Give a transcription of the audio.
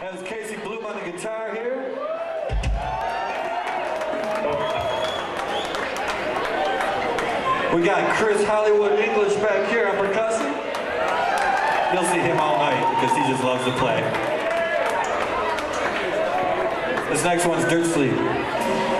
That was Casey Bloom on the guitar here. We got Chris Hollywood English back here on percussion. You'll see him all night because he just loves to play. This next one's Dirt Sleep.